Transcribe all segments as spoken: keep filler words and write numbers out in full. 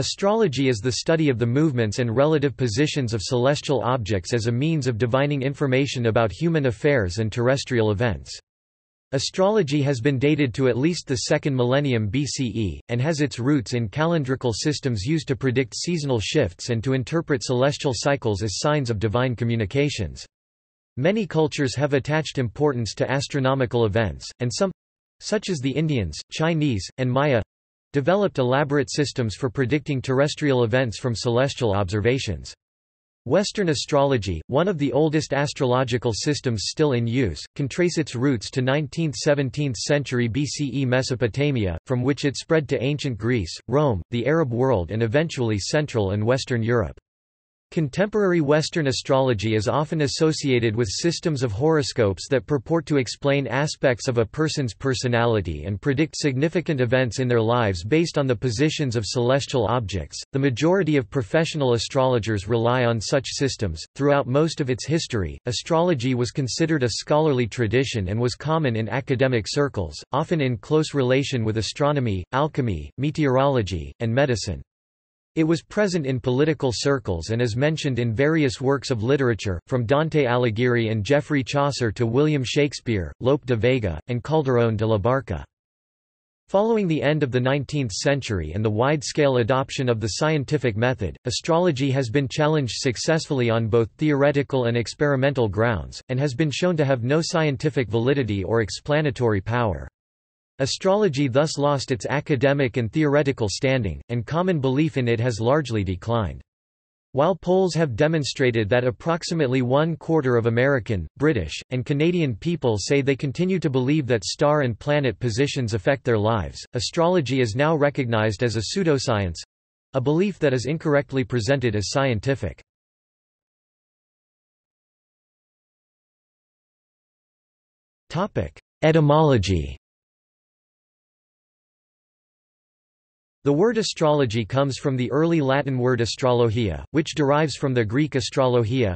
Astrology is the study of the movements and relative positions of celestial objects as a means of divining information about human affairs and terrestrial events. Astrology has been dated to at least the second millennium B C E, and has its roots in calendrical systems used to predict seasonal shifts and to interpret celestial cycles as signs of divine communications. Many cultures have attached importance to astronomical events, and some, such as the Indians, Chinese, and Maya, developed elaborate systems for predicting terrestrial events from celestial observations. Western astrology, one of the oldest astrological systems still in use, can trace its roots to nineteenth to seventeenth century B C E Mesopotamia, from which it spread to ancient Greece, Rome, the Arab world, and eventually Central and Western Europe. Contemporary Western astrology is often associated with systems of horoscopes that purport to explain aspects of a person's personality and predict significant events in their lives based on the positions of celestial objects. The majority of professional astrologers rely on such systems. Throughout most of its history, astrology was considered a scholarly tradition and was common in academic circles, often in close relation with astronomy, alchemy, meteorology, and medicine. It was present in political circles and is mentioned in various works of literature, from Dante Alighieri and Geoffrey Chaucer to William Shakespeare, Lope de Vega, and Calderón de la Barca. Following the end of the nineteenth century and the wide-scale adoption of the scientific method, astrology has been challenged successfully on both theoretical and experimental grounds, and has been shown to have no scientific validity or explanatory power. Astrology thus lost its academic and theoretical standing, and common belief in it has largely declined. While polls have demonstrated that approximately one quarter of American, British, and Canadian people say they continue to believe that star and planet positions affect their lives, astrology is now recognized as a pseudoscience—a belief that is incorrectly presented as scientific. Etymology. The word astrology comes from the early Latin word astrologia, which derives from the Greek astrologia,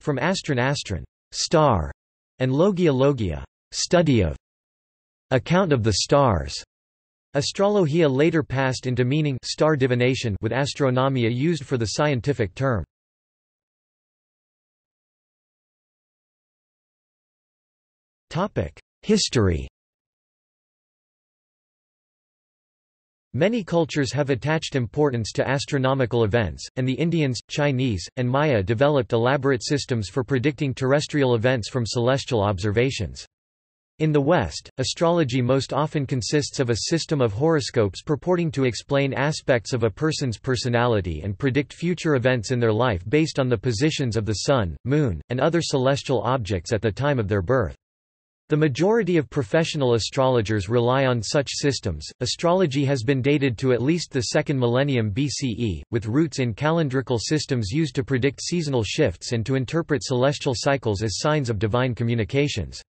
from astron astron, star, and logia logia, study of, account of the stars. Astrologia later passed into meaning star divination, with astronomia used for the scientific term. Topic: History. Many cultures have attached importance to astronomical events, and the Indians, Chinese, and Maya developed elaborate systems for predicting terrestrial events from celestial observations. In the West, astrology most often consists of a system of horoscopes purporting to explain aspects of a person's personality and predict future events in their life based on the positions of the Sun, Moon, and other celestial objects at the time of their birth. The majority of professional astrologers rely on such systems. Astrology has been dated to at least the second millennium B C E, with roots in calendrical systems used to predict seasonal shifts and to interpret celestial cycles as signs of divine communications.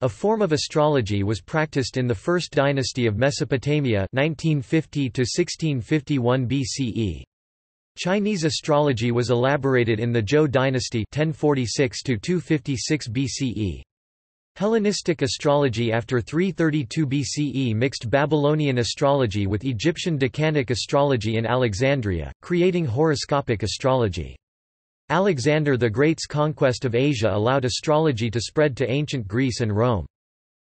A form of astrology was practiced in the First Dynasty of Mesopotamia (nineteen fifty to sixteen fifty-one B C E). Chinese astrology was elaborated in the Zhou Dynasty (ten forty-six to two fifty-six B C E). Hellenistic astrology after three thirty-two B C E mixed Babylonian astrology with Egyptian Decanic astrology in Alexandria, creating horoscopic astrology. Alexander the Great's conquest of Asia allowed astrology to spread to ancient Greece and Rome.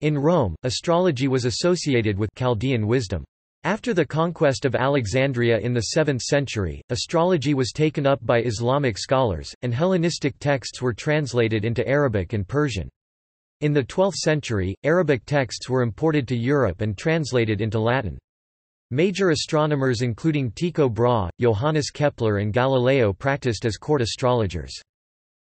In Rome, astrology was associated with Chaldean wisdom. After the conquest of Alexandria in the seventh century, astrology was taken up by Islamic scholars, and Hellenistic texts were translated into Arabic and Persian. In the twelfth century, Arabic texts were imported to Europe and translated into Latin. Major astronomers including Tycho Brahe, Johannes Kepler and Galileo practiced as court astrologers.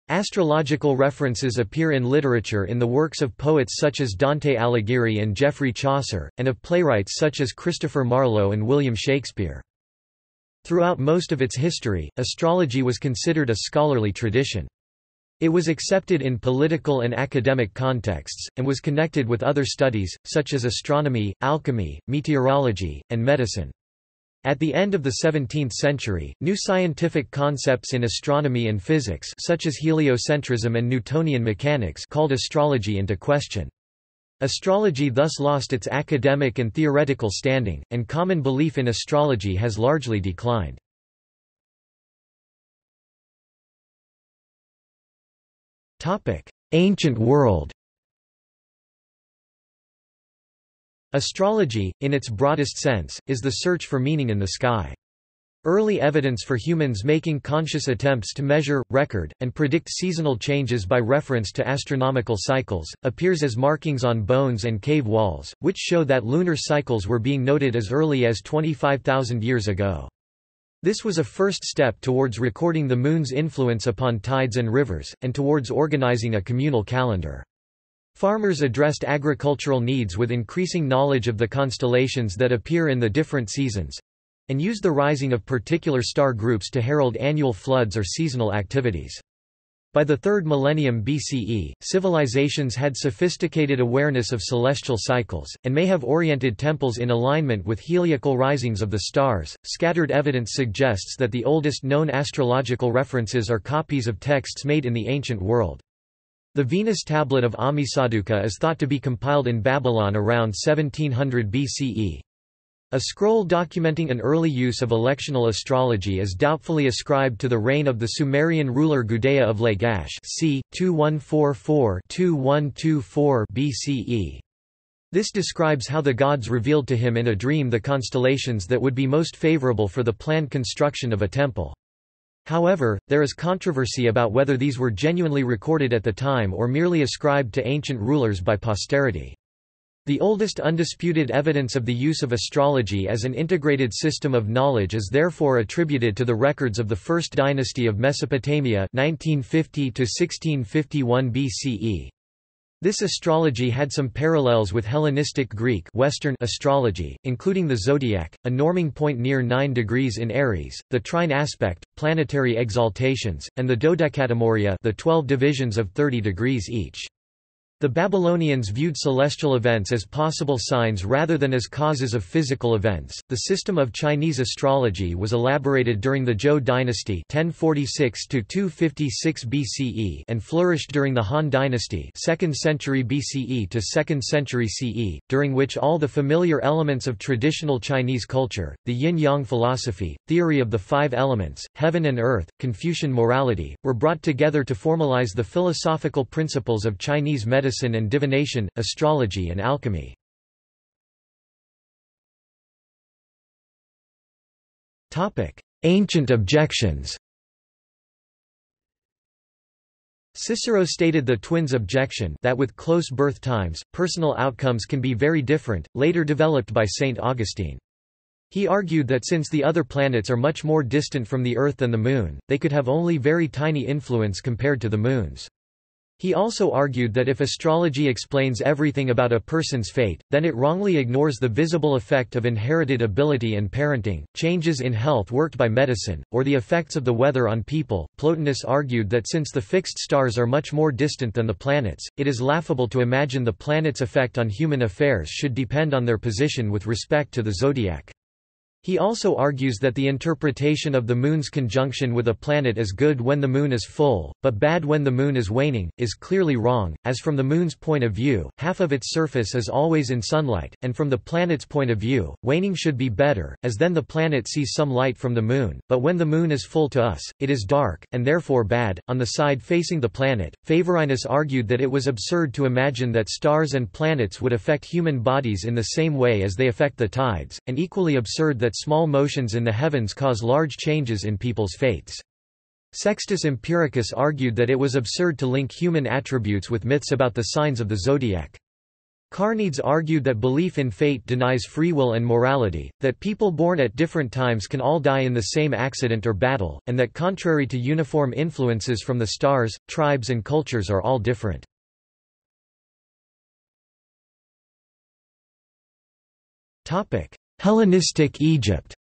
Astrological references appear in literature in the works of poets such as Dante Alighieri and Geoffrey Chaucer, and of playwrights such as Christopher Marlowe and William Shakespeare. Throughout most of its history, astrology was considered a scholarly tradition. It was accepted in political and academic contexts, and was connected with other studies, such as astronomy, alchemy, meteorology, and medicine. At the end of the seventeenth century, new scientific concepts in astronomy and physics, such as heliocentrism and Newtonian mechanics, called astrology into question. Astrology thus lost its academic and theoretical standing, and common belief in astrology has largely declined. Ancient world. Astrology, in its broadest sense, is the search for meaning in the sky. Early evidence for humans making conscious attempts to measure, record, and predict seasonal changes by reference to astronomical cycles, appears as markings on bones and cave walls, which show that lunar cycles were being noted as early as twenty-five thousand years ago. This was a first step towards recording the moon's influence upon tides and rivers, and towards organizing a communal calendar. Farmers addressed agricultural needs with increasing knowledge of the constellations that appear in the different seasons—and used the rising of particular star groups to herald annual floods or seasonal activities. By the third millennium B C E, civilizations had sophisticated awareness of celestial cycles, and may have oriented temples in alignment with heliacal risings of the stars. Scattered evidence suggests that the oldest known astrological references are copies of texts made in the ancient world. The Venus tablet of Ammisaduqa is thought to be compiled in Babylon around seventeen hundred B C E. A scroll documenting an early use of electional astrology is doubtfully ascribed to the reign of the Sumerian ruler Gudea of Lagash, c. twenty-one forty-four to twenty-one twenty-four B C E. This describes how the gods revealed to him in a dream the constellations that would be most favorable for the planned construction of a temple. However, there is controversy about whether these were genuinely recorded at the time or merely ascribed to ancient rulers by posterity. The oldest undisputed evidence of the use of astrology as an integrated system of knowledge is therefore attributed to the records of the First Dynasty of Mesopotamia nineteen fifty to sixteen fifty-one B C E. This astrology had some parallels with Hellenistic Greek Western astrology, including the zodiac, a norming point near nine degrees in Aries, the trine aspect, planetary exaltations, and the dodecatomoria, the twelve divisions of thirty degrees each. The Babylonians viewed celestial events as possible signs rather than as causes of physical events. The system of Chinese astrology was elaborated during the Zhou dynasty (ten forty-six to two fifty-six B C E) and flourished during the Han dynasty (second century B C E to second century C E), during which all the familiar elements of traditional Chinese culture, the yin-yang philosophy, theory of the five elements, heaven and earth, Confucian morality, were brought together to formalize the philosophical principles of Chinese medicine. Medicine and divination, astrology and alchemy. Ancient objections. Cicero stated the twins' objection that with close birth times, personal outcomes can be very different, later developed by Saint Augustine. He argued that since the other planets are much more distant from the Earth than the Moon, they could have only very tiny influence compared to the Moon's. He also argued that if astrology explains everything about a person's fate, then it wrongly ignores the visible effect of inherited ability and parenting, changes in health worked by medicine, or the effects of the weather on people. Plotinus argued that since the fixed stars are much more distant than the planets, it is laughable to imagine the planets' effect on human affairs should depend on their position with respect to the zodiac. He also argues that the interpretation of the moon's conjunction with a planet as good when the moon is full, but bad when the moon is waning, is clearly wrong, as from the moon's point of view, half of its surface is always in sunlight, and from the planet's point of view, waning should be better, as then the planet sees some light from the moon, but when the moon is full to us, it is dark, and therefore bad. On the side facing the planet, Favorinus argued that it was absurd to imagine that stars and planets would affect human bodies in the same way as they affect the tides, and equally absurd that That small motions in the heavens cause large changes in people's fates. Sextus Empiricus argued that it was absurd to link human attributes with myths about the signs of the zodiac. Carneades argued that belief in fate denies free will and morality, that people born at different times can all die in the same accident or battle, and that contrary to uniform influences from the stars, tribes and cultures are all different. Hellenistic Egypt.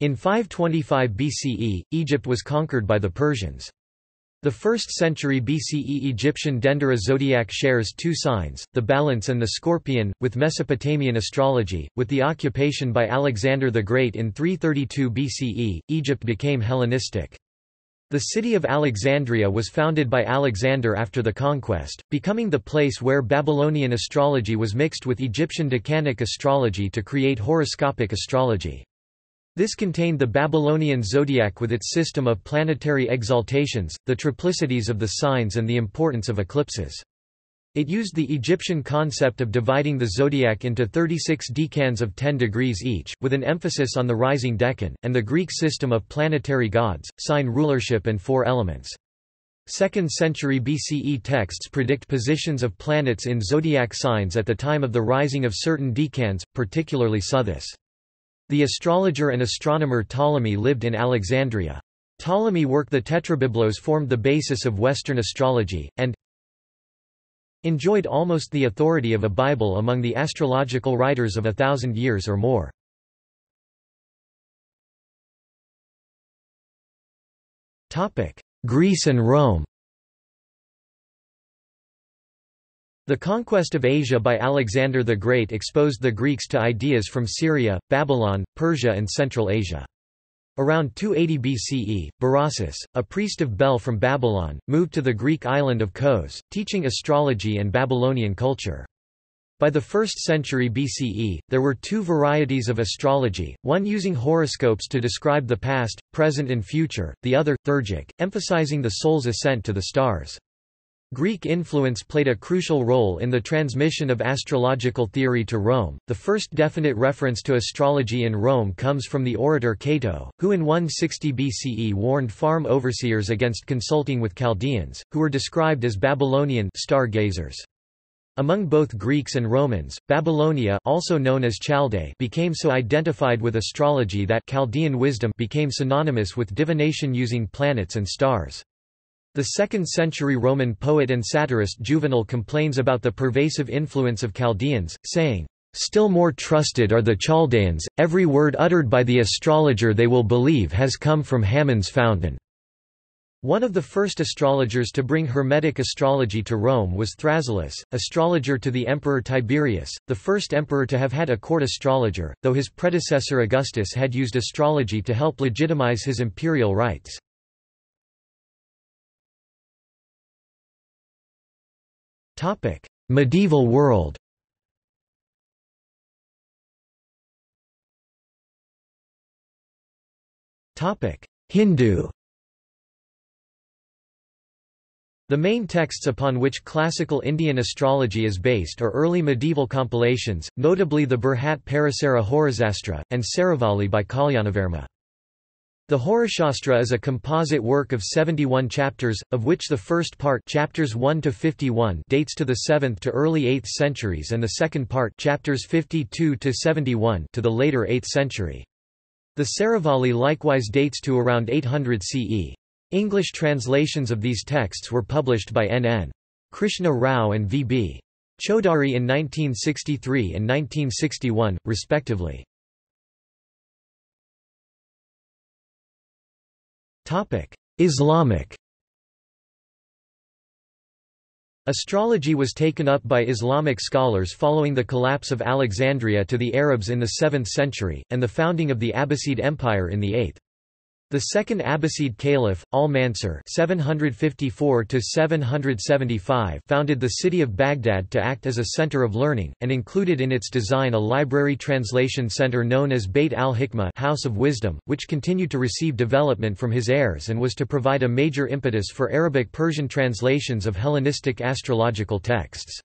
In five twenty-five B C E, Egypt was conquered by the Persians. The first century B C E Egyptian Dendera zodiac shares two signs, the balance and the scorpion, with Mesopotamian astrology. With the occupation by Alexander the Great in three thirty-two B C E, Egypt became Hellenistic. The city of Alexandria was founded by Alexander after the conquest, becoming the place where Babylonian astrology was mixed with Egyptian decanic astrology to create horoscopic astrology. This contained the Babylonian zodiac with its system of planetary exaltations, the triplicities of the signs and the importance of eclipses. It used the Egyptian concept of dividing the zodiac into thirty-six decans of ten degrees each, with an emphasis on the rising decan, and the Greek system of planetary gods, sign rulership and four elements. second century B C E texts predict positions of planets in zodiac signs at the time of the rising of certain decans, particularly Suthis. The astrologer and astronomer Ptolemy lived in Alexandria. Ptolemy's work the Tetrabiblos formed the basis of Western astrology, and enjoyed almost the authority of a Bible among the astrological writers of a thousand years or more. Greece and Rome. The conquest of Asia by Alexander the Great exposed the Greeks to ideas from Syria, Babylon, Persia and Central Asia. Around two eighty B C E, Berossus, a priest of Bel from Babylon, moved to the Greek island of Kos, teaching astrology and Babylonian culture. By the first century B C E, there were two varieties of astrology, one using horoscopes to describe the past, present and future, the other, thurgic, emphasizing the soul's ascent to the stars. Greek influence played a crucial role in the transmission of astrological theory to Rome. The first definite reference to astrology in Rome comes from the orator Cato, who in one sixty B C E warned farm overseers against consulting with Chaldeans, who were described as Babylonian stargazers. Among both Greeks and Romans, Babylonia, also known as Chaldae, became so identified with astrology that Chaldean wisdom became synonymous with divination using planets and stars. The second century Roman poet and satirist Juvenal complains about the pervasive influence of Chaldeans, saying, "Still more trusted are the Chaldeans, every word uttered by the astrologer they will believe has come from Hammon's fountain." One of the first astrologers to bring Hermetic astrology to Rome was Thrasyllus, astrologer to the Emperor Tiberius, the first emperor to have had a court astrologer, though his predecessor Augustus had used astrology to help legitimize his imperial rights. Medieval world. Hindu. The main texts upon which classical Indian astrology is based are early medieval compilations, notably the Brihat Parashara Horasastra, and Saravali by Kalyanavarma. The Horashastra is a composite work of seventy-one chapters, of which the first part, chapters one to fifty-one, dates to the seventh to early eighth centuries, and the second part, chapters fifty-two to seventy-one, to the later eighth century. The Saravali likewise dates to around eight hundred C E. English translations of these texts were published by N N Krishna Rao and V B Choudhury in nineteen sixty-three and nineteen sixty-one, respectively. Islamic. Astrology was taken up by Islamic scholars following the collapse of Alexandria to the Arabs in the seventh century, and the founding of the Abbasid Empire in the eighth. The second Abbasid Caliph, Al-Mansur, seven hundred fifty-four to seven hundred seventy-five, founded the city of Baghdad to act as a center of learning, and included in its design a library translation center known as Bayt al-Hikmah, House of Wisdom, which continued to receive development from his heirs and was to provide a major impetus for Arabic-Persian translations of Hellenistic astrological texts.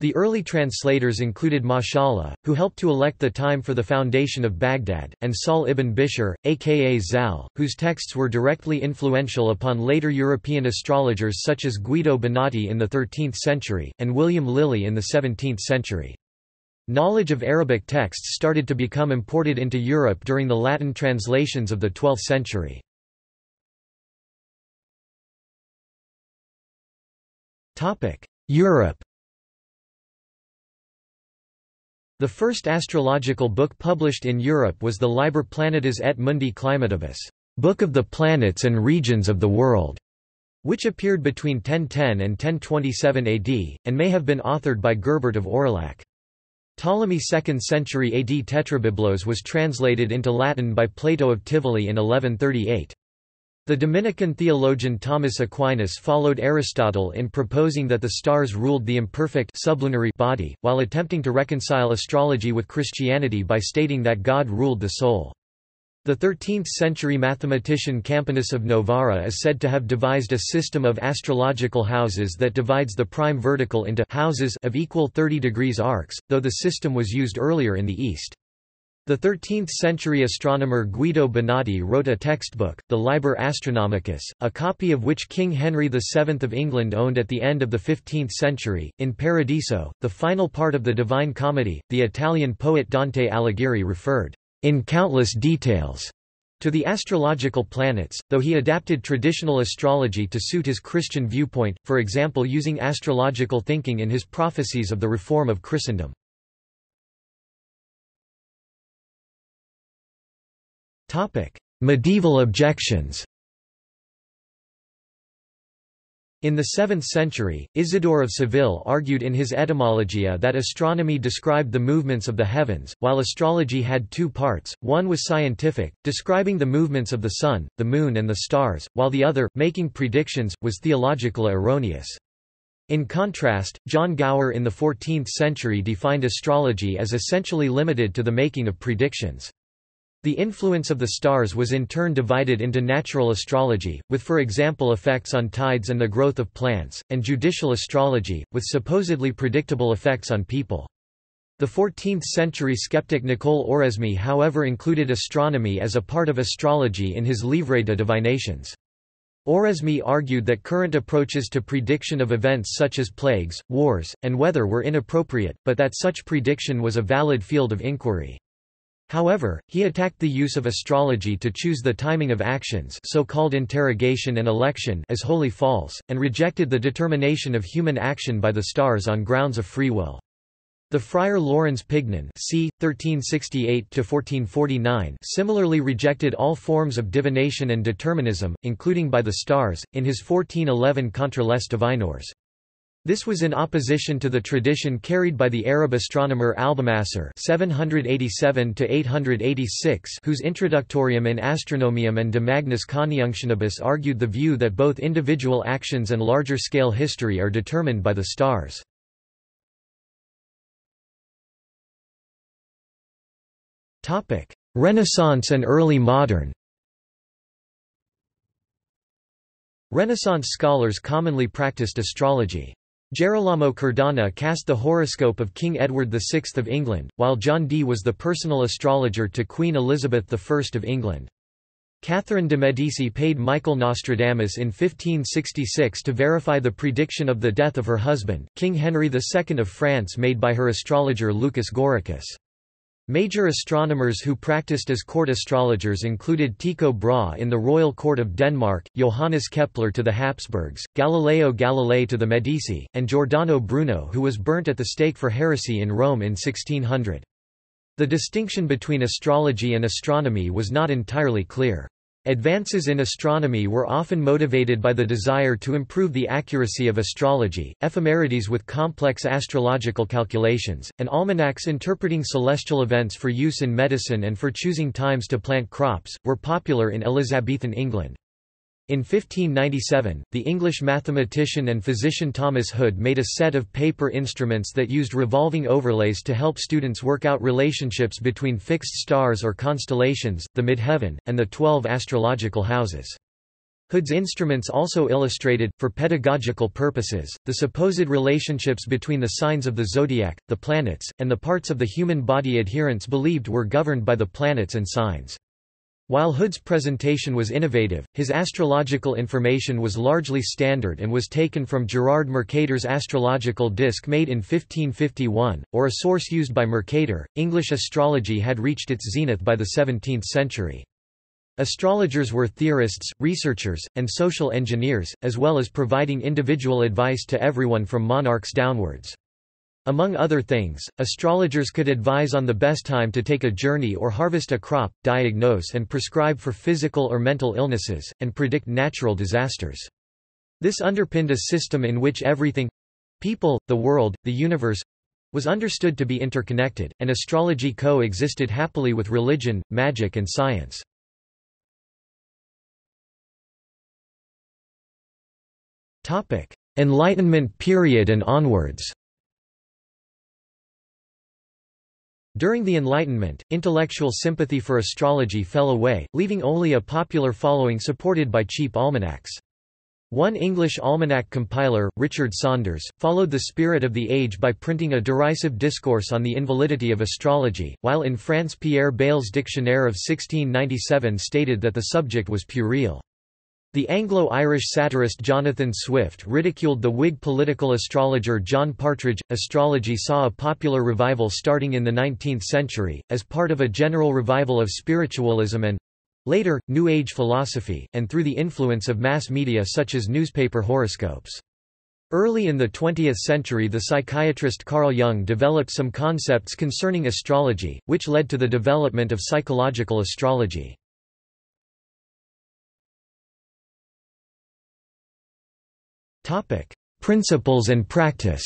The early translators included Mashallah, who helped to elect the time for the foundation of Baghdad, and Saul ibn Bishr, aka Zal, whose texts were directly influential upon later European astrologers such as Guido Bonatti in the thirteenth century, and William Lilly in the seventeenth century. Knowledge of Arabic texts started to become imported into Europe during the Latin translations of the twelfth century. Europe. The first astrological book published in Europe was the Liber Planetis et Mundi Climatibus, Book of the Planets and Regions of the World, which appeared between ten ten and ten twenty-seven A D, and may have been authored by Gerbert of Aurillac. Ptolemy's second century A D Tetrabiblos was translated into Latin by Plato of Tivoli in eleven thirty-eight. The Dominican theologian Thomas Aquinas followed Aristotle in proposing that the stars ruled the imperfect sublunary body, while attempting to reconcile astrology with Christianity by stating that God ruled the soul. The thirteenth century mathematician Campanus of Novara is said to have devised a system of astrological houses that divides the prime vertical into houses of equal thirty degrees arcs, though the system was used earlier in the East. The thirteenth century astronomer Guido Bonatti wrote a textbook, the Liber Astronomicus, a copy of which King Henry the seventh of England owned at the end of the fifteenth century. In Paradiso, the final part of the Divine Comedy, the Italian poet Dante Alighieri referred, in countless details, to the astrological planets, though he adapted traditional astrology to suit his Christian viewpoint, for example using astrological thinking in his prophecies of the reform of Christendom. Medieval objections. In the seventh century, Isidore of Seville argued in his Etymologia that astronomy described the movements of the heavens, while astrology had two parts, one was scientific, describing the movements of the sun, the moon and the stars, while the other, making predictions, was theologically erroneous. In contrast, John Gower in the fourteenth century defined astrology as essentially limited to the making of predictions. The influence of the stars was in turn divided into natural astrology, with for example effects on tides and the growth of plants, and judicial astrology, with supposedly predictable effects on people. The fourteenth century skeptic Nicole Oresme however included astronomy as a part of astrology in his Livre de Divinations. Oresme argued that current approaches to prediction of events such as plagues, wars, and weather were inappropriate, but that such prediction was a valid field of inquiry. However, he attacked the use of astrology to choose the timing of actions, so-called interrogation and election, as wholly false, and rejected the determination of human action by the stars on grounds of free will. The friar Laurence Pignon (c. thirteen sixty-eight to fourteen forty-nine) similarly rejected all forms of divination and determinism, including by the stars, in his fourteen eleven Contra les Divinores. This was in opposition to the tradition carried by the Arab astronomer Albumasar (seven eighty-seven to eight eighty-six), whose Introductorium in Astronomium and De Magnis Coniunctionibus argued the view that both individual actions and larger-scale history are determined by the stars. Topic: Renaissance and early modern. Renaissance scholars commonly practiced astrology. Gerolamo Cardana cast the horoscope of King Edward the sixth of England, while John Dee was the personal astrologer to Queen Elizabeth the first of England. Catherine de' Medici paid Michael Nostradamus in fifteen sixty-six to verify the prediction of the death of her husband, King Henry the second of France, made by her astrologer Lucas Goricus. Major astronomers who practiced as court astrologers included Tycho Brahe in the royal court of Denmark, Johannes Kepler to the Habsburgs, Galileo Galilei to the Medici, and Giordano Bruno, who was burnt at the stake for heresy in Rome in sixteen hundred. The distinction between astrology and astronomy was not entirely clear. Advances in astronomy were often motivated by the desire to improve the accuracy of astrology. Ephemerides with complex astrological calculations, and almanacs interpreting celestial events for use in medicine and for choosing times to plant crops, were popular in Elizabethan England. In fifteen ninety-seven, the English mathematician and physician Thomas Hood made a set of paper instruments that used revolving overlays to help students work out relationships between fixed stars or constellations, the midheaven, and the twelve astrological houses. Hood's instruments also illustrated, for pedagogical purposes, the supposed relationships between the signs of the zodiac, the planets, and the parts of the human body adherents believed were governed by the planets and signs. While Hood's presentation was innovative, his astrological information was largely standard and was taken from Gerard Mercator's astrological disc made in fifteen fifty-one, or a source used by Mercator. English astrology had reached its zenith by the seventeenth century. Astrologers were theorists, researchers, and social engineers, as well as providing individual advice to everyone from monarchs downwards. Among other things, astrologers could advise on the best time to take a journey or harvest a crop, diagnose and prescribe for physical or mental illnesses, and predict natural disasters. This underpinned a system in which everything—people, the world, the universe—was understood to be interconnected, and astrology coexisted happily with religion, magic and science. Enlightenment period and onwards. During the Enlightenment, intellectual sympathy for astrology fell away, leaving only a popular following supported by cheap almanacs. One English almanac compiler, Richard Saunders, followed the spirit of the age by printing a derisive discourse on the invalidity of astrology, while in France Pierre Bayle's Dictionnaire of sixteen ninety-seven stated that the subject was puerile. The Anglo-Irish satirist Jonathan Swift ridiculed the Whig political astrologer John Partridge. Astrology saw a popular revival starting in the nineteenth century, as part of a general revival of spiritualism and later, New Age philosophy, and through the influence of mass media such as newspaper horoscopes. Early in the twentieth century, the psychiatrist Carl Jung developed some concepts concerning astrology, which led to the development of psychological astrology. Topic: Principles and practice.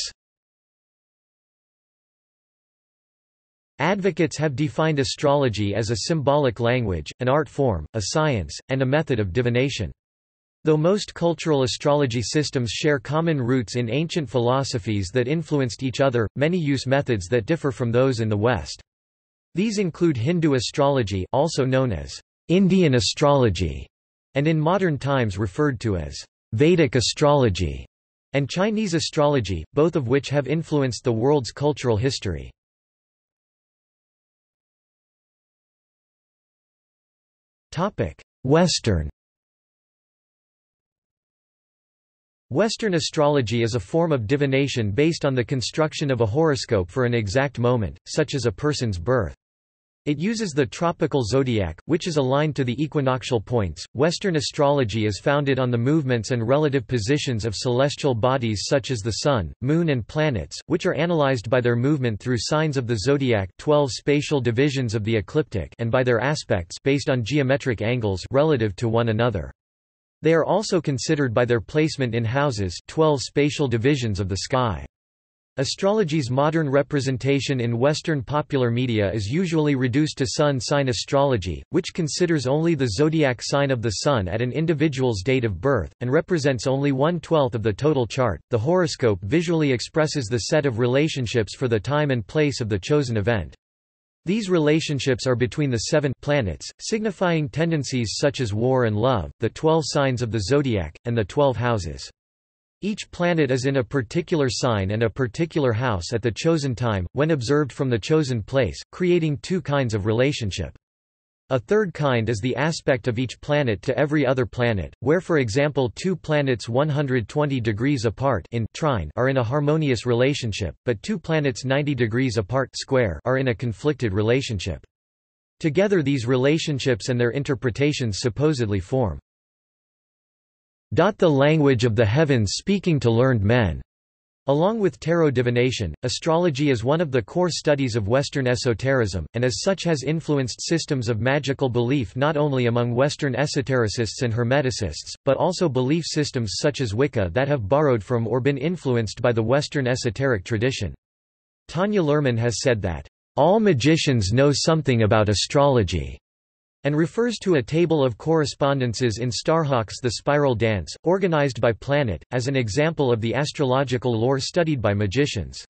Advocates have defined astrology as a symbolic language, an art form, a science, and a method of divination. Though most cultural astrology systems share common roots in ancient philosophies that influenced each other, many use methods that differ from those in the West. These include Hindu astrology, also known as Indian astrology, and in modern times referred to as Vedic astrology, and Chinese astrology, both of which have influenced the world's cultural history. Western Western astrology is a form of divination based on the construction of a horoscope for an exact moment, such as a person's birth. It uses the tropical zodiac, which is aligned to the equinoctial points. Western astrology is founded on the movements and relative positions of celestial bodies such as the Sun, Moon, and planets, which are analyzed by their movement through signs of the zodiac, twelve spatial divisions of the ecliptic, and by their aspects based on geometric angles relative to one another. They are also considered by their placement in houses, twelve spatial divisions of the sky. Astrology's modern representation in Western popular media is usually reduced to sun sign astrology, which considers only the zodiac sign of the sun at an individual's date of birth, and represents only one twelfth of the total chart. The horoscope visually expresses the set of relationships for the time and place of the chosen event. These relationships are between the seven planets, signifying tendencies such as war and love, the twelve signs of the zodiac, and the twelve houses. Each planet is in a particular sign and a particular house at the chosen time, when observed from the chosen place, creating two kinds of relationship. A third kind is the aspect of each planet to every other planet, where for example two planets one hundred twenty degrees apart in trine are in a harmonious relationship, but two planets ninety degrees apart square are in a conflicted relationship. Together these relationships and their interpretations supposedly form the language of the heavens speaking to learned men. Along with tarot divination, astrology is one of the core studies of Western esotericism, and as such has influenced systems of magical belief not only among Western esotericists and hermeticists, but also belief systems such as Wicca that have borrowed from or been influenced by the Western esoteric tradition. Tanya Lerman has said that, "All magicians know something about astrology," and refers to a table of correspondences in Starhawk's The Spiral Dance, organized by planet, as an example of the astrological lore studied by magicians.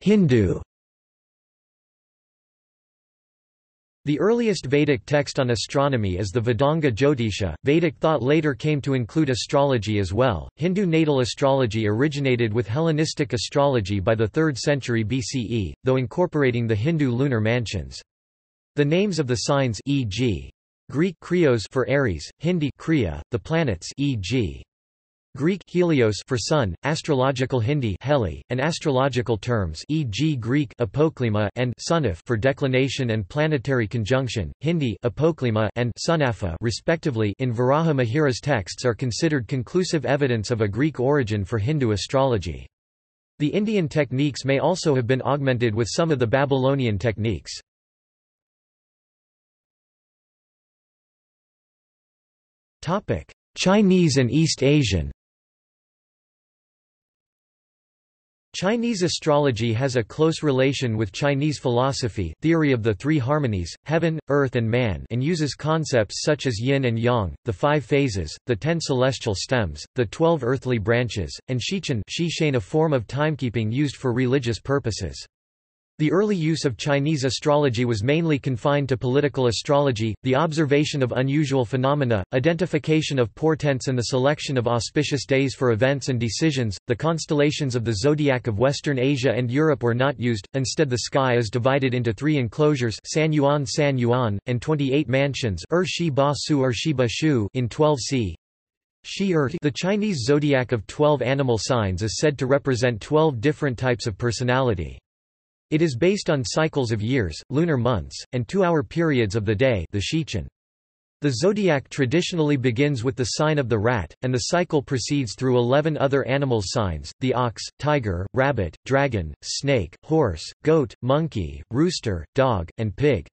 Hindu The earliest Vedic text on astronomy is the Vedanga Jyotisha. Vedic thought later came to include astrology as well. Hindu natal astrology originated with Hellenistic astrology by the third century B C E, though incorporating the Hindu lunar mansions. The names of the signs, for example, Greek krios for Aries, Hindi kriya, the planets, for example, Greek helios for sun, astrological Hindi heli, and astrological terms, for example, Greek apoklima and sunaf for declination and planetary conjunction, Hindi apoklima and sunafa respectively, in Varaha Mihira's texts are considered conclusive evidence of a Greek origin for Hindu astrology. The Indian techniques may also have been augmented with some of the Babylonian techniques. Topic: Chinese and East Asian. Chinese astrology has a close relation with Chinese philosophy, theory of the three harmonies, heaven, earth and man, and uses concepts such as yin and yang, the five phases, the ten celestial stems, the twelve earthly branches, and Shichen, Shichen, a form of timekeeping used for religious purposes. The early use of Chinese astrology was mainly confined to political astrology, the observation of unusual phenomena, identification of portents and the selection of auspicious days for events and decisions. The constellations of the zodiac of Western Asia and Europe were not used, instead the sky is divided into three enclosures, San Yuan San Yuan, and twenty-eight mansions er shi ba su er shi ba shu in twelve c. The Chinese zodiac of twelve animal signs is said to represent twelve different types of personality. It is based on cycles of years, lunar months, and two-hour periods of the day, the Shichen. The zodiac traditionally begins with the sign of the rat, and the cycle proceeds through eleven other animal signs, the ox, tiger, rabbit, dragon, snake, horse, goat, monkey, rooster, dog, and pig.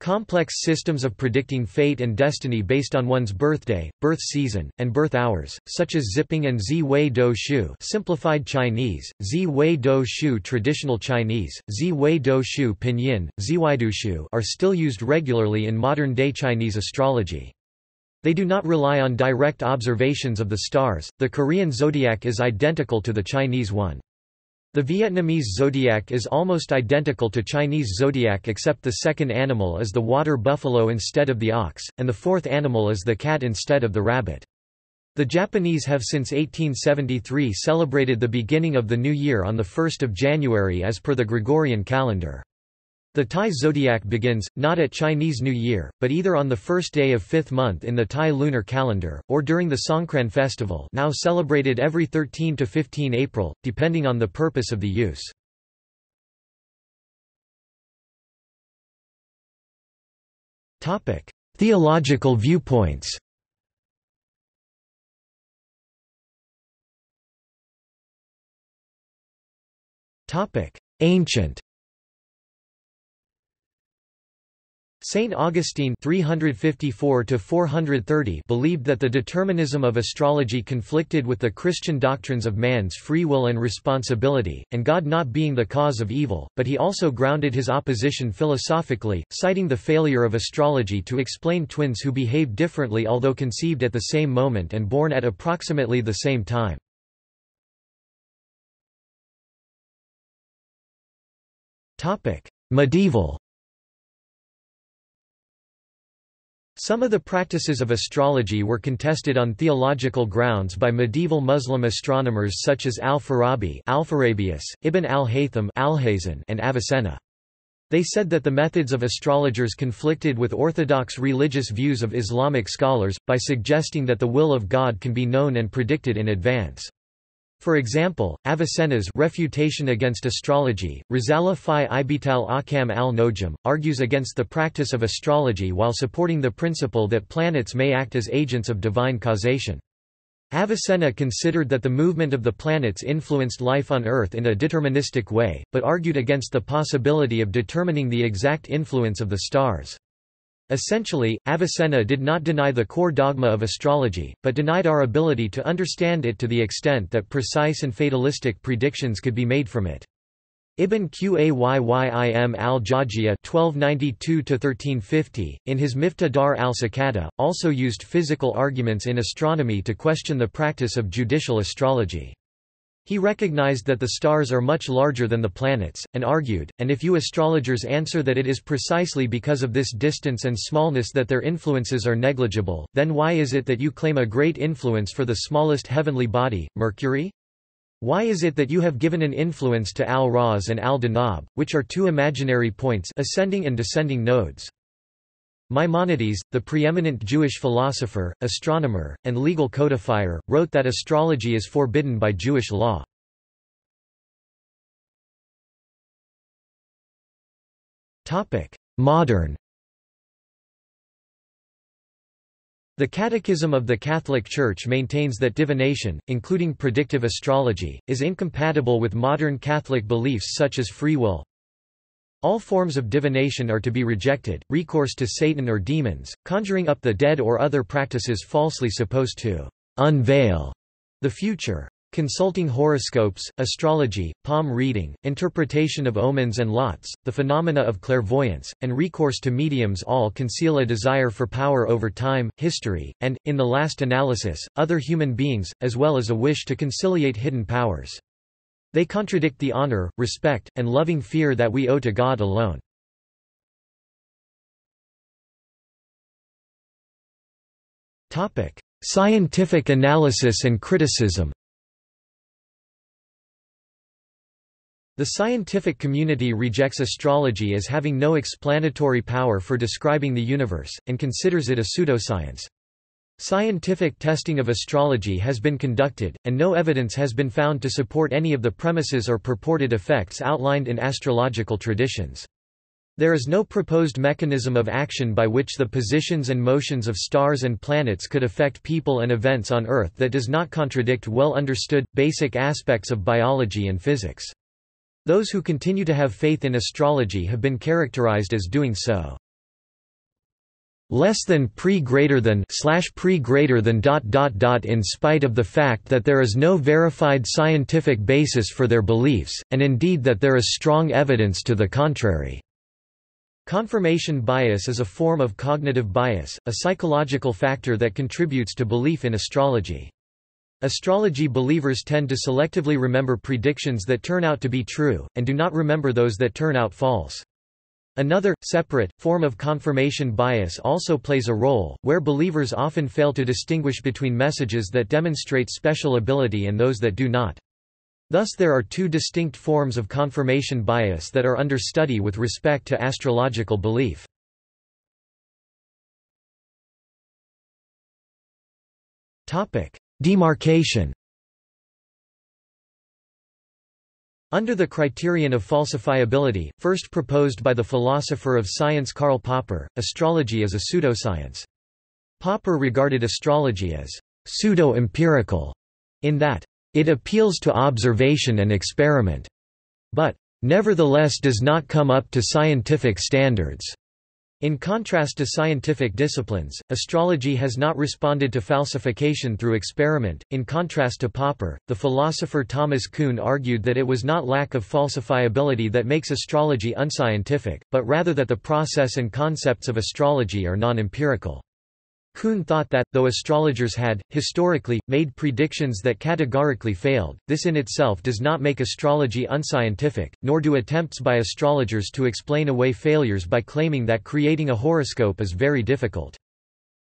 Complex systems of predicting fate and destiny based on one's birthday, birth season, and birth hours, such as zipping and Zi Wei Dou Shu simplified Chinese, Zi Wei Dou Shu traditional Chinese, Zi Wei Dou Shu pinyin, Ziwaidushu are still used regularly in modern-day Chinese astrology. They do not rely on direct observations of the stars. The Korean zodiac is identical to the Chinese one. The Vietnamese zodiac is almost identical to Chinese zodiac except the second animal is the water buffalo instead of the ox, and the fourth animal is the cat instead of the rabbit. The Japanese have since eighteen seventy-three celebrated the beginning of the new year on the first of January as per the Gregorian calendar. The Thai zodiac begins, not at Chinese New Year, but either on the first day of fifth month in the Thai lunar calendar, or during the Songkran festival now celebrated every thirteen to fifteen April, depending on the purpose of the use. Theological viewpoints. Ancient. Saint Augustine three fifty-four to four thirty believed that the determinism of astrology conflicted with the Christian doctrines of man's free will and responsibility, and God not being the cause of evil, but he also grounded his opposition philosophically, citing the failure of astrology to explain twins who behave differently although conceived at the same moment and born at approximately the same time. Medieval. Some of the practices of astrology were contested on theological grounds by medieval Muslim astronomers such as Al-Farabi, Al-Farabius, Ibn al-Haytham, Al-Haytham, and Avicenna. They said that the methods of astrologers conflicted with orthodox religious views of Islamic scholars, by suggesting that the will of God can be known and predicted in advance. For example, Avicenna's Refutation against Astrology, Risalah fi Ibital Ahkam al-Nojum, argues against the practice of astrology while supporting the principle that planets may act as agents of divine causation. Avicenna considered that the movement of the planets influenced life on Earth in a deterministic way, but argued against the possibility of determining the exact influence of the stars. Essentially, Avicenna did not deny the core dogma of astrology, but denied our ability to understand it to the extent that precise and fatalistic predictions could be made from it. Ibn Qayyim al-Jawziyya twelve ninety-two to thirteen fifty, in his Miftah Dar al-Sakata, also used physical arguments in astronomy to question the practice of judicial astrology. He recognized that the stars are much larger than the planets, and argued, and if you astrologers answer that it is precisely because of this distance and smallness that their influences are negligible, then why is it that you claim a great influence for the smallest heavenly body, Mercury? Why is it that you have given an influence to Al-Raz and Al-Danab, which are two imaginary points, ascending and descending nodes? Maimonides, the preeminent Jewish philosopher, astronomer, and legal codifier, wrote that astrology is forbidden by Jewish law. Modern. The Catechism of the Catholic Church maintains that divination, including predictive astrology, is incompatible with modern Catholic beliefs such as free will. All forms of divination are to be rejected, recourse to Satan or demons, conjuring up the dead or other practices falsely supposed to unveil the future. Consulting horoscopes, astrology, palm reading, interpretation of omens and lots, the phenomena of clairvoyance, and recourse to mediums all conceal a desire for power over time, history, and, in the last analysis, other human beings, as well as a wish to conciliate hidden powers. They contradict the honor, respect, and loving fear that we owe to God alone. Scientific analysis and criticism. The scientific community rejects astrology as having no explanatory power for describing the universe, and considers it a pseudoscience. Scientific testing of astrology has been conducted, and no evidence has been found to support any of the premises or purported effects outlined in astrological traditions. There is no proposed mechanism of action by which the positions and motions of stars and planets could affect people and events on Earth that does not contradict well understood, basic aspects of biology and physics. Those who continue to have faith in astrology have been characterized as doing so. Less than pre greater than slash pre greater than dot dot dot in spite of the fact that there is no verified scientific basis for their beliefs, and indeed that there is strong evidence to the contrary. Confirmation bias is a form of cognitive bias, a psychological factor that contributes to belief in astrology. Astrology believers tend to selectively remember predictions that turn out to be true, and do not remember those that turn out false. Another, separate, form of confirmation bias also plays a role, where believers often fail to distinguish between messages that demonstrate special ability and those that do not. Thus there are two distinct forms of confirmation bias that are under study with respect to astrological belief. Demarcation. Under the criterion of falsifiability, first proposed by the philosopher of science Karl Popper, astrology is a pseudoscience. Popper regarded astrology as pseudo-empirical, in that, it appeals to observation and experiment, but nevertheless does not come up to scientific standards. In contrast to scientific disciplines, astrology has not responded to falsification through experiment. In contrast to Popper, the philosopher Thomas Kuhn argued that it was not lack of falsifiability that makes astrology unscientific, but rather that the process and concepts of astrology are non-empirical. Kuhn thought that, though astrologers had, historically, made predictions that categorically failed, this in itself does not make astrology unscientific, nor do attempts by astrologers to explain away failures by claiming that creating a horoscope is very difficult.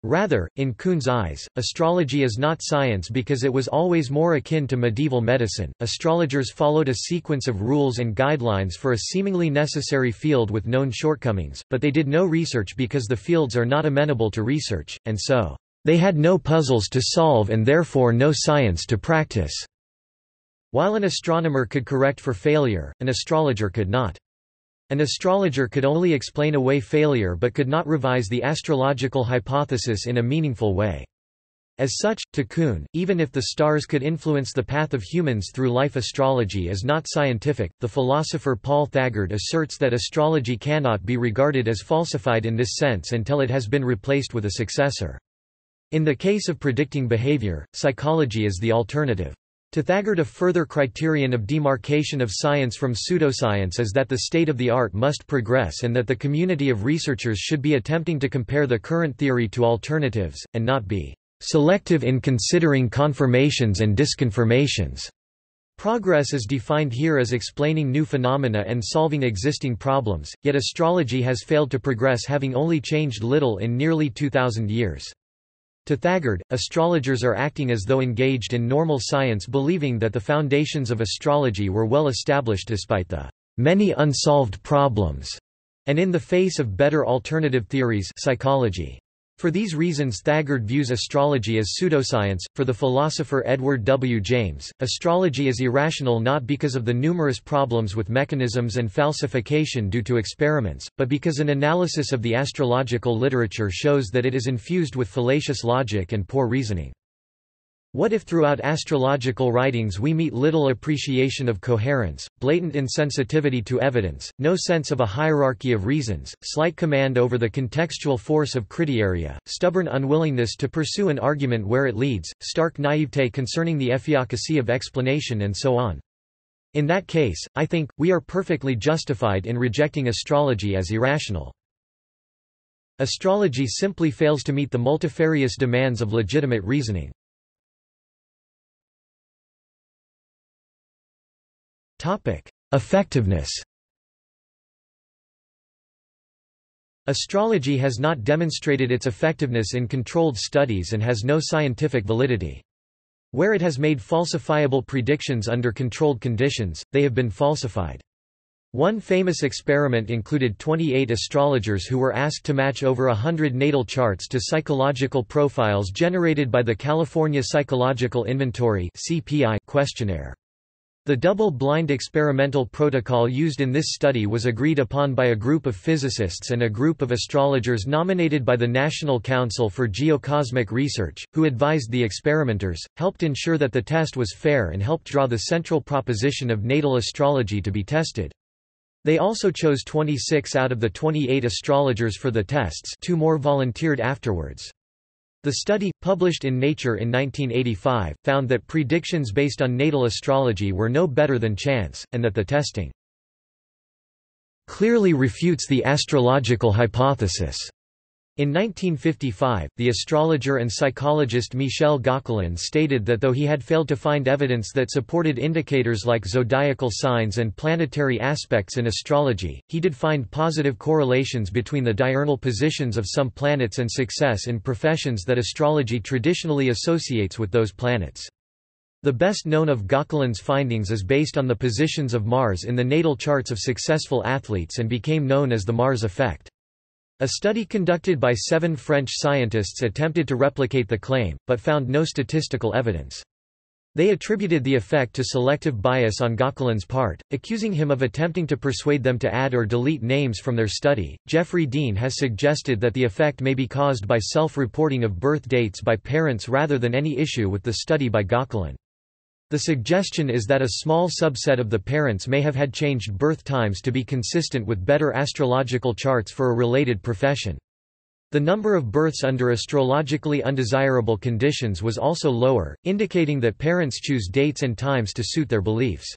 Rather, in Kuhn's eyes, astrology is not science because it was always more akin to medieval medicine. Astrologers followed a sequence of rules and guidelines for a seemingly necessary field with known shortcomings, but they did no research because the fields are not amenable to research, and so, they had no puzzles to solve and therefore no science to practice. While an astronomer could correct for failure, an astrologer could not. An astrologer could only explain away failure but could not revise the astrological hypothesis in a meaningful way. As such, to Kuhn, even if the stars could influence the path of humans through life, astrology is not scientific. The philosopher Paul Thagard asserts that astrology cannot be regarded as falsified in this sense until it has been replaced with a successor. In the case of predicting behavior, psychology is the alternative. To Thagard, a further criterion of demarcation of science from pseudoscience is that the state of the art must progress and that the community of researchers should be attempting to compare the current theory to alternatives, and not be selective in considering confirmations and disconfirmations. Progress is defined here as explaining new phenomena and solving existing problems, yet astrology has failed to progress, having only changed little in nearly two thousand years. To Thagard, astrologers are acting as though engaged in normal science, believing that the foundations of astrology were well established despite the many unsolved problems, and in the face of better alternative theories, psychology. For these reasons, Thagard views astrology as pseudoscience. For the philosopher Edward W. James, astrology is irrational not because of the numerous problems with mechanisms and falsification due to experiments, but because an analysis of the astrological literature shows that it is infused with fallacious logic and poor reasoning. What if throughout astrological writings we meet little appreciation of coherence, blatant insensitivity to evidence, no sense of a hierarchy of reasons, slight command over the contextual force of critiaria, stubborn unwillingness to pursue an argument where it leads, stark naivete concerning the efficacy of explanation, and so on? In that case, I think, we are perfectly justified in rejecting astrology as irrational. Astrology simply fails to meet the multifarious demands of legitimate reasoning. Effectiveness. Astrology has not demonstrated its effectiveness in controlled studies and has no scientific validity. Where it has made falsifiable predictions under controlled conditions, they have been falsified. One famous experiment included twenty-eight astrologers who were asked to match over a hundred natal charts to psychological profiles generated by the California Psychological Inventory (C P I) questionnaire. The double-blind experimental protocol used in this study was agreed upon by a group of physicists and a group of astrologers nominated by the National Council for Geocosmic Research, who advised the experimenters, helped ensure that the test was fair, and helped draw the central proposition of natal astrology to be tested. They also chose twenty-six out of the twenty-eight astrologers for the tests. Two more volunteered afterwards. The study, published in Nature in nineteen eighty-five, found that predictions based on natal astrology were no better than chance, and that the testing clearly refutes the astrological hypothesis. In nineteen fifty-five, the astrologer and psychologist Michel Gauquelin stated that though he had failed to find evidence that supported indicators like zodiacal signs and planetary aspects in astrology, he did find positive correlations between the diurnal positions of some planets and success in professions that astrology traditionally associates with those planets. The best known of Gauquelin's findings is based on the positions of Mars in the natal charts of successful athletes and became known as the Mars effect. A study conducted by seven French scientists attempted to replicate the claim, but found no statistical evidence. They attributed the effect to selective bias on Gauquelin's part, accusing him of attempting to persuade them to add or delete names from their study. Jeffrey Dean has suggested that the effect may be caused by self-reporting of birth dates by parents rather than any issue with the study by Gauquelin. The suggestion is that a small subset of the parents may have had changed birth times to be consistent with better astrological charts for a related profession. The number of births under astrologically undesirable conditions was also lower, indicating that parents choose dates and times to suit their beliefs.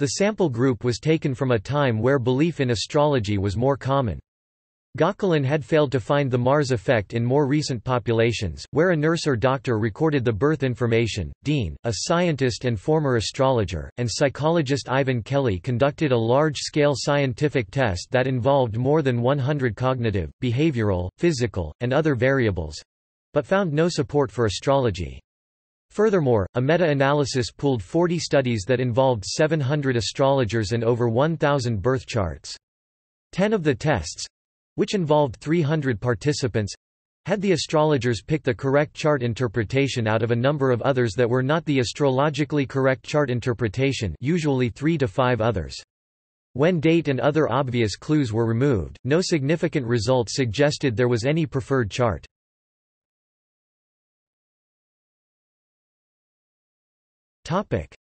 The sample group was taken from a time where belief in astrology was more common. Gauquelin had failed to find the Mars effect in more recent populations, where a nurse or doctor recorded the birth information. Dean, a scientist and former astrologer, and psychologist Ivan Kelly conducted a large-scale scientific test that involved more than one hundred cognitive, behavioral, physical, and other variables—but found no support for astrology. Furthermore, a meta-analysis pooled forty studies that involved seven hundred astrologers and over one thousand birth charts. Ten of the tests, which involved three hundred participants, had the astrologers pick the correct chart interpretation out of a number of others that were not the astrologically correct chart interpretation, usually three to five others. When date and other obvious clues were removed, no significant result suggested there was any preferred chart.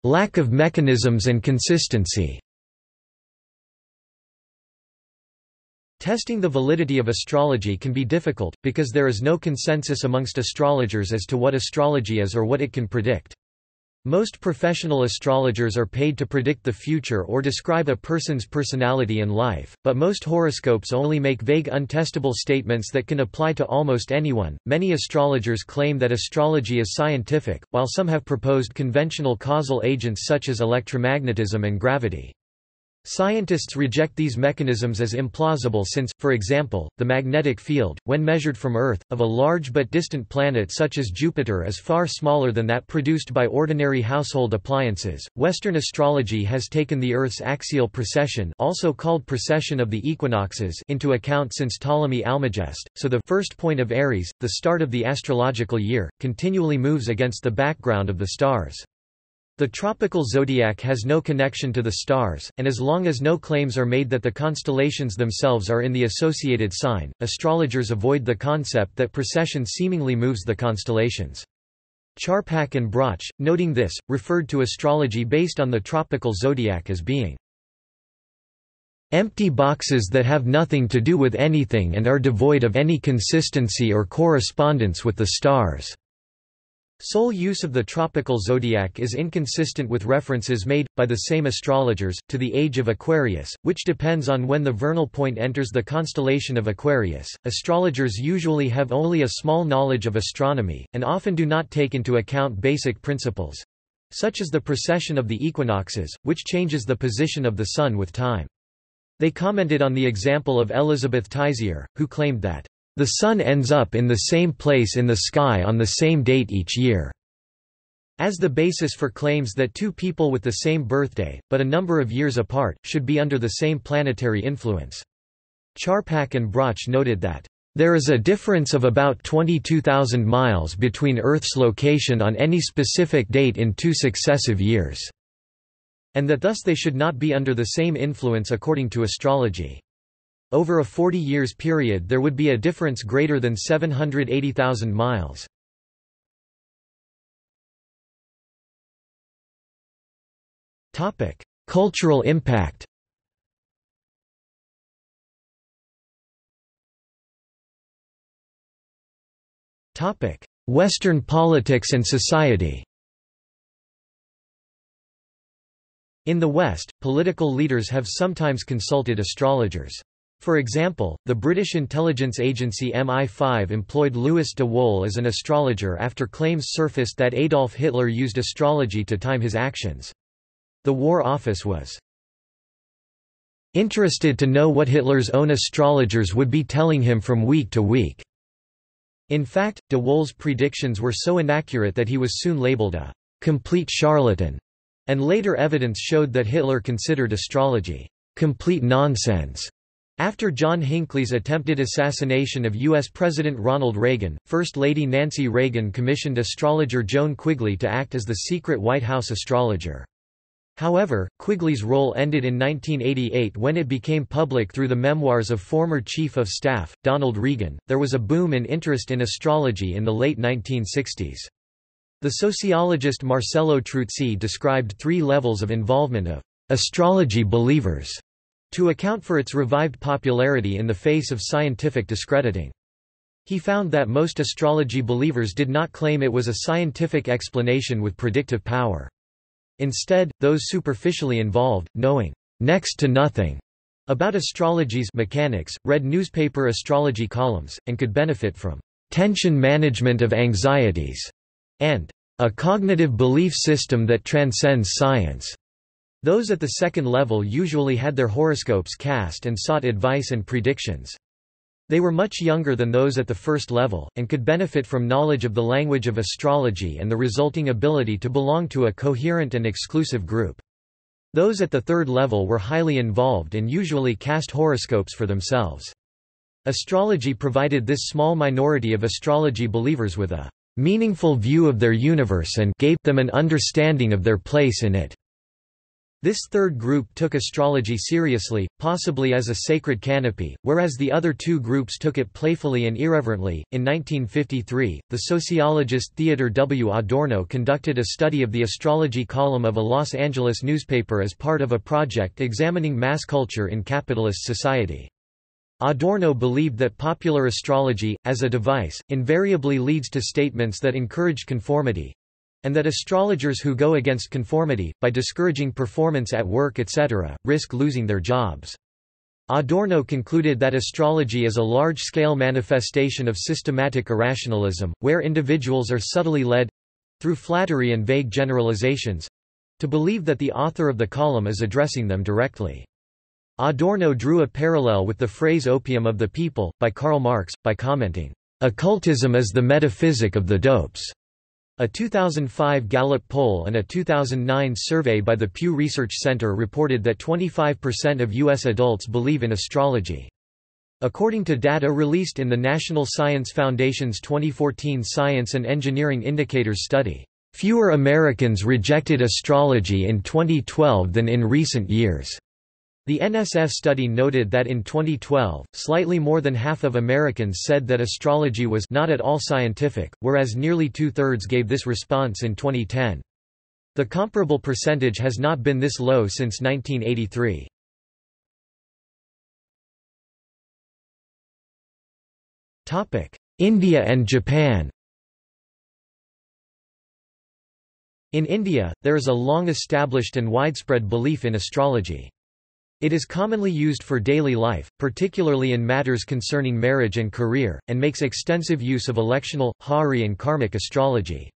Lack of mechanisms and consistency. Testing the validity of astrology can be difficult, because there is no consensus amongst astrologers as to what astrology is or what it can predict. Most professional astrologers are paid to predict the future or describe a person's personality and life, but most horoscopes only make vague, untestable statements that can apply to almost anyone. Many astrologers claim that astrology is scientific, while some have proposed conventional causal agents such as electromagnetism and gravity. Scientists reject these mechanisms as implausible since, for example, the magnetic field, when measured from Earth, of a large but distant planet such as Jupiter is far smaller than that produced by ordinary household appliances. Western astrology has taken the Earth's axial precession, also called precession of the equinoxes, into account since Ptolemy Almagest, so the first point of Aries, the start of the astrological year, continually moves against the background of the stars. The tropical zodiac has no connection to the stars, and as long as no claims are made that the constellations themselves are in the associated sign, astrologers avoid the concept that precession seemingly moves the constellations. Charpak and Brach, noting this, referred to astrology based on the tropical zodiac as being empty boxes that have nothing to do with anything and are devoid of any consistency or correspondence with the stars. Sole use of the tropical zodiac is inconsistent with references made, by the same astrologers, to the age of Aquarius, which depends on when the vernal point enters the constellation of Aquarius. Astrologers usually have only a small knowledge of astronomy, and often do not take into account basic principles, such as the precession of the equinoxes, which changes the position of the sun with time. They commented on the example of Elizabeth Tizier, who claimed that, "...the sun ends up in the same place in the sky on the same date each year," as the basis for claims that two people with the same birthday, but a number of years apart, should be under the same planetary influence. Charpak and Brach noted that, "...there is a difference of about twenty-two thousand miles between Earth's location on any specific date in two successive years." and that thus they should not be under the same influence according to astrology. Over a forty years period there would be a difference greater than seven hundred eighty thousand miles. Cultural impact. Western politics and society. In the West, political leaders have sometimes consulted astrologers. For example, the British intelligence agency M I five employed Louis de Wael as an astrologer after claims surfaced that Adolf Hitler used astrology to time his actions. The War Office was interested to know what Hitler's own astrologers would be telling him from week to week. In fact, de Wael's predictions were so inaccurate that he was soon labeled a complete charlatan. And later evidence showed that Hitler considered astrology complete nonsense after John Hinckley's attempted assassination of U S President Ronald Reagan. First Lady Nancy Reagan commissioned astrologer Joan Quigley to act as the secret White House astrologer. However, Quigley's role ended in nineteen eighty-eight when it became public through the memoirs of former Chief of Staff Donald Reagan. There was a boom in interest in astrology in the late nineteen sixties. The sociologist Marcello Truzzi described three levels of involvement of astrology believers to account for its revived popularity in the face of scientific discrediting. He found that most astrology believers did not claim it was a scientific explanation with predictive power. Instead, those superficially involved, knowing next to nothing about astrology's mechanics, read newspaper astrology columns, and could benefit from tension management of anxieties and a cognitive belief system that transcends science. Those at the second level usually had their horoscopes cast and sought advice and predictions. They were much younger than those at the first level, and could benefit from knowledge of the language of astrology and the resulting ability to belong to a coherent and exclusive group. Those at the third level were highly involved and usually cast horoscopes for themselves. Astrology provided this small minority of astrology believers with a meaningful view of their universe and gave them an understanding of their place in it. This third group took astrology seriously, possibly as a sacred canopy, whereas the other two groups took it playfully and irreverently. In nineteen fifty-three, the sociologist Theodore W. Adorno conducted a study of the astrology column of a Los Angeles newspaper as part of a project examining mass culture in capitalist society. Adorno believed that popular astrology, as a device, invariably leads to statements that encourage conformity—and that astrologers who go against conformity, by discouraging performance at work et cetera, risk losing their jobs. Adorno concluded that astrology is a large-scale manifestation of systematic irrationalism, where individuals are subtly led—through flattery and vague generalizations—to believe that the author of the column is addressing them directly. Adorno drew a parallel with the phrase opium of the people, by Karl Marx, by commenting, "Occultism is the metaphysic of the dopes." A two thousand five Gallup poll and a two thousand nine survey by the Pew Research Center reported that twenty-five percent of U S adults believe in astrology. According to data released in the National Science Foundation's twenty fourteen Science and Engineering Indicators Study, fewer Americans rejected astrology in twenty twelve than in recent years. The N S F study noted that in twenty twelve, slightly more than half of Americans said that astrology was not at all scientific, whereas nearly two-thirds gave this response in twenty ten. The comparable percentage has not been this low since nineteen eighty-three. India and Japan. In India, there is a long-established and widespread belief in astrology. It is commonly used for daily life, particularly in matters concerning marriage and career, and makes extensive use of electional, hari and karmic astrology.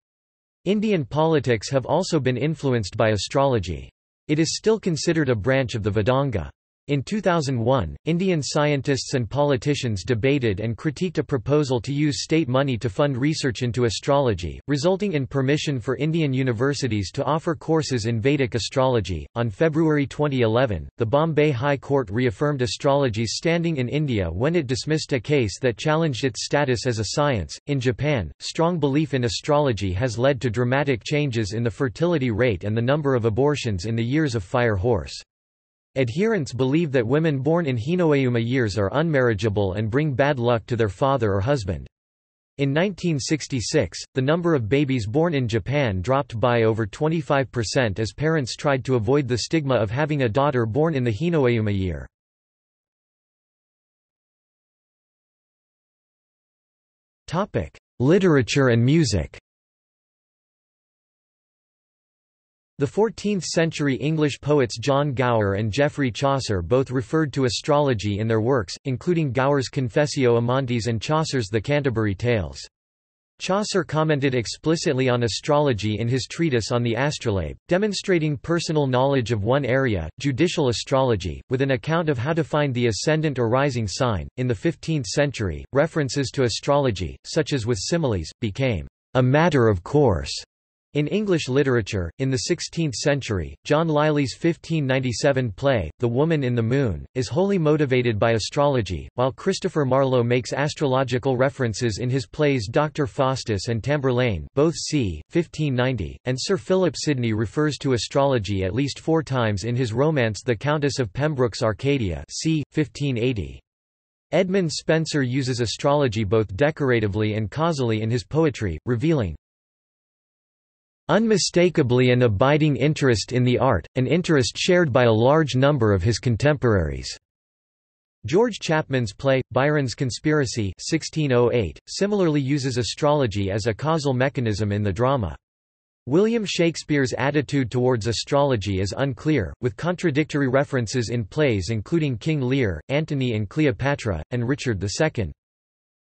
Indian politics have also been influenced by astrology. It is still considered a branch of the Vedanga. In two thousand one, Indian scientists and politicians debated and critiqued a proposal to use state money to fund research into astrology, resulting in permission for Indian universities to offer courses in Vedic astrology. On February twenty eleven, the Bombay High Court reaffirmed astrology's standing in India when it dismissed a case that challenged its status as a science. In Japan, strong belief in astrology has led to dramatic changes in the fertility rate and the number of abortions in the years of Fire Horse. Adherents believe that women born in Hinoeuma years are unmarriageable and bring bad luck to their father or husband. In nineteen sixty-six, the number of babies born in Japan dropped by over twenty-five percent as parents tried to avoid the stigma of having a daughter born in the Hinoeuma year. Literature and music. The fourteenth-century English poets John Gower and Geoffrey Chaucer both referred to astrology in their works, including Gower's Confessio Amantis and Chaucer's The Canterbury Tales. Chaucer commented explicitly on astrology in his treatise on the astrolabe, demonstrating personal knowledge of one area, judicial astrology, with an account of how to find the ascendant or rising sign. In the fifteenth century, references to astrology, such as with similes, became a matter of course in English literature. In the sixteenth century, John Lyly's fifteen ninety-seven play, The Woman in the Moon, is wholly motivated by astrology, while Christopher Marlowe makes astrological references in his plays Doctor Faustus and Tamburlaine, both c. fifteen ninety, and Sir Philip Sidney refers to astrology at least four times in his romance The Countess of Pembroke's Arcadia, c. fifteen eighty. Edmund Spenser uses astrology both decoratively and causally in his poetry, revealing unmistakably an abiding interest in the art, an interest shared by a large number of his contemporaries. George Chapman's play, Byron's Conspiracy sixteen oh eight, similarly uses astrology as a causal mechanism in the drama. William Shakespeare's attitude towards astrology is unclear, with contradictory references in plays including King Lear, Antony and Cleopatra, and Richard the Second.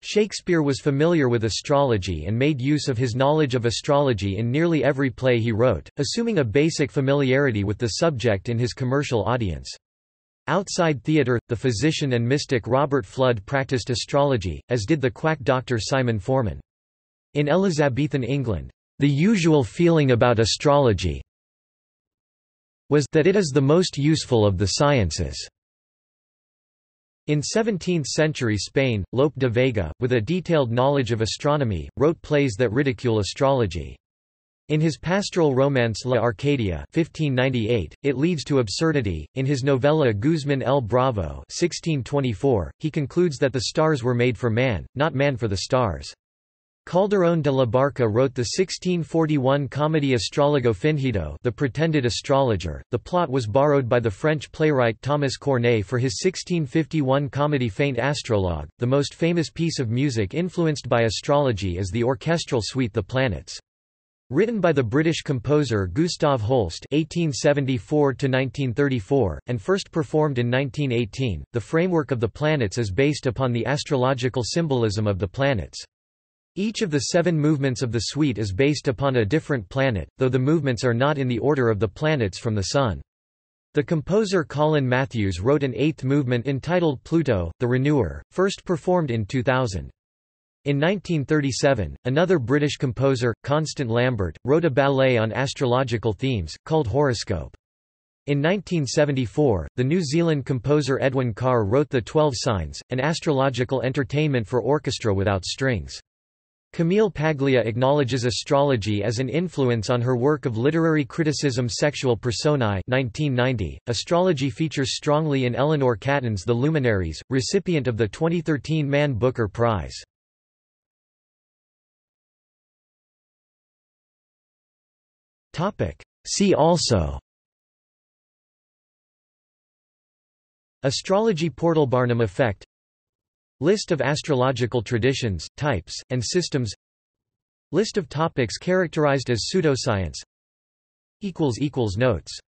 Shakespeare was familiar with astrology and made use of his knowledge of astrology in nearly every play he wrote, assuming a basic familiarity with the subject in his commercial audience. Outside theatre, the physician and mystic Robert Flood practiced astrology, as did the quack doctor Simon Foreman. In Elizabethan England, the usual feeling about astrology was that it is the most useful of the sciences. In seventeenth century Spain, Lope de Vega, with a detailed knowledge of astronomy, wrote plays that ridicule astrology. In his pastoral romance La Arcadia fifteen ninety-eight, it leads to absurdity. In his novella Guzman el Bravo sixteen twenty-four, he concludes that the stars were made for man, not man for the stars. Calderón de la Barca wrote the sixteen forty-one comedy Astrólogo Fingido, The Pretended Astrologer. The plot was borrowed by the French playwright Thomas Corneille for his sixteen fifty-one comedy Faint Astrologue. The most famous piece of music influenced by astrology is the orchestral suite The Planets. Written by the British composer Gustav Holst (eighteen seventy-four to nineteen thirty-four) and first performed in nineteen eighteen, the framework of The Planets is based upon the astrological symbolism of the planets. Each of the seven movements of the suite is based upon a different planet, though the movements are not in the order of the planets from the Sun. The composer Colin Matthews wrote an eighth movement entitled Pluto, the Renewer, first performed in two thousand. In nineteen thirty-seven, another British composer, Constant Lambert, wrote a ballet on astrological themes, called Horoscope. In nineteen seventy-four, the New Zealand composer Edwin Carr wrote The Twelve Signs, an astrological entertainment for orchestra without strings. Camille Paglia acknowledges astrology as an influence on her work of literary criticism Sexual Personae nineteen ninety. Astrology features strongly in Eleanor Catton's The Luminaries, recipient of the twenty thirteen Man Booker Prize. See also Astrology portal Barnum effect List of astrological traditions, types, and systems List of topics characterized as pseudoscience. Notes